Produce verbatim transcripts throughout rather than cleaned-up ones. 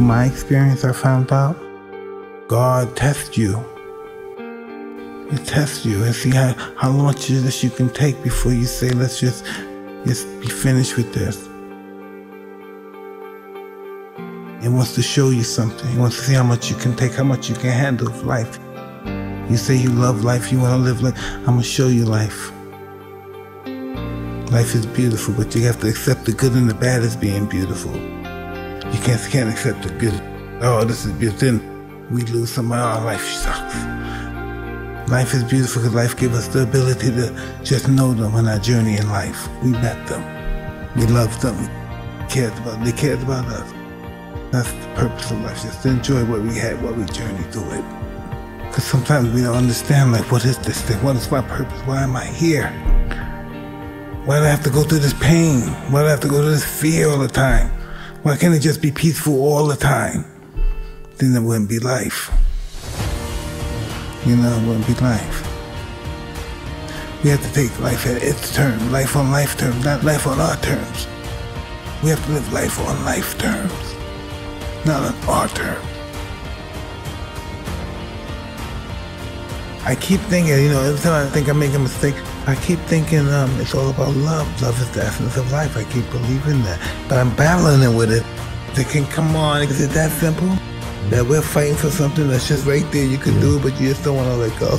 my experience, I found out God tests you. He tests you and see how, how much of this you can take before you say, let's just, just be finished with this. He wants to show you something. He wants to see how much you can take, how much you can handle of life. You say you love life, you want to live life. I'm going to show you life. Life is beautiful, but you have to accept the good and the bad as being beautiful. You can't, can't accept the good. Oh, this is beautiful. Then we lose somebody, our life sucks. Life is beautiful because life gives us the ability to just know them on our journey in life. We met them. We loved them. We cared about, they cared about us. That's the purpose of life, just to enjoy what we had, what we journeyed through it. Because sometimes we don't understand, like, what is this thing? What is my purpose? Why am I here? Why do I have to go through this pain? Why do I have to go through this fear all the time? Why can't it just be peaceful all the time? Then it wouldn't be life. You know, it wouldn't be life. We have to take life at its terms, life on life terms, not life on our terms. We have to live life on life terms, not on our terms. I keep thinking, you know, every time I think I make a mistake, I keep thinking um, it's all about love. Love is the essence of life. I keep believing that. But I'm battling it with it. Thinking, come on, is it that simple? That we're fighting for something that's just right there. You can do it, but you just don't want to let go.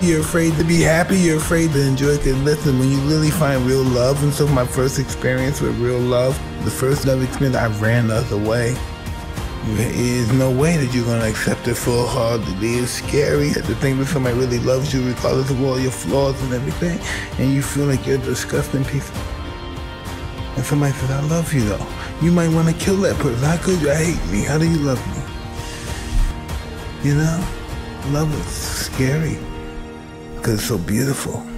You're afraid to be happy. You're afraid to enjoy it. And listen, when you really find real love, and so my first experience with real love, the first love experience, I ran the other way. There is no way that you're going to accept it full heartedly. It's scary to think that somebody really loves you regardless of all your flaws and everything, and you feel like you're a disgusting piece. And somebody says, I love you though. You might want to kill that person. How could you? I hate me. How do you love me? You know? Love is scary because it's so beautiful.